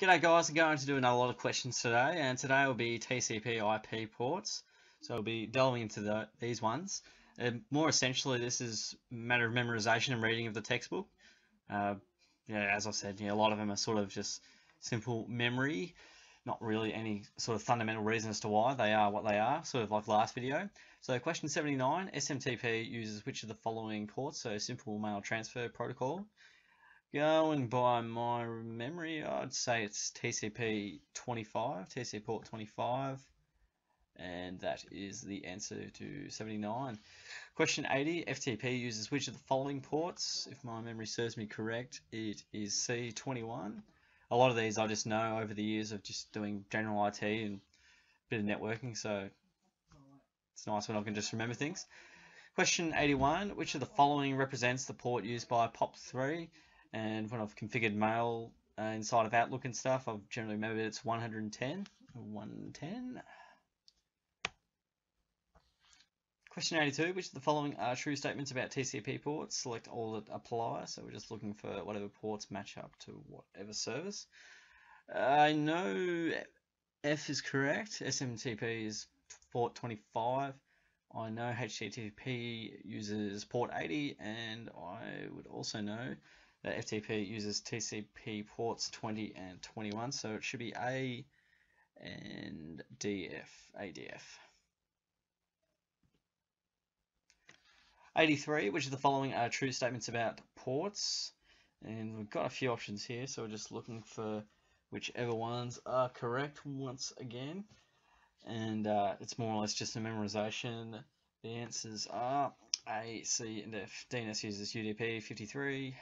G'day guys, I'm going to do another lot of questions today, and today will be TCP/IP ports. So we'll be delving into these ones. And more essentially, this is a matter of memorization and reading of the textbook. As I said, a lot of them are sort of just simple memory, not really any sort of fundamental reason as to why they are what they are, sort of like last video. So question 79, SMTP uses which of the following ports? So simple mail transfer protocol. Going by my memory, I'd say it's TCP port 25, and that is the answer to 79. Question 80, FTP uses which of the following ports? If my memory serves me correct, it is C21. A lot of these I just know over the years of just doing general IT and a bit of networking, so it's nice when I can just remember things. Question 81, which of the following represents the port used by POP3? And when I've configured mail inside of Outlook and stuff, I've generally remembered it's 110. Question 82, which of the following are true statements about TCP ports? Select all that apply. So we're just looking for whatever ports match up to whatever service. I know F is correct. SMTP is port 25. I know HTTP uses port 80, and I would also know that FTP uses TCP ports 20 and 21, so it should be A and DF, ADF. 83, which of the following are true statements about ports? And we've got a few options here, so we're just looking for whichever ones are correct once again. And it's more or less just a memorization. The answers are A, C, and F. DNS uses UDP 53.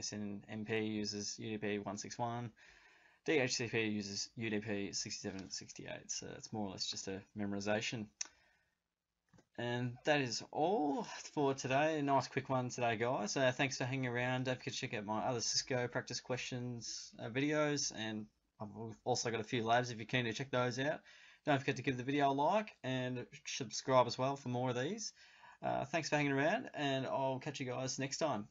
SNMP uses UDP 161, DHCP uses UDP 67 and 68, so it's more or less just a memorization. And that is all for today. A nice quick one today, guys. Thanks for hanging around. Don't forget to check out my other Cisco practice questions videos, and I've also got a few labs if you're keen to check those out. Don't forget to give the video a like and subscribe as well for more of these. Thanks for hanging around, and I'll catch you guys next time.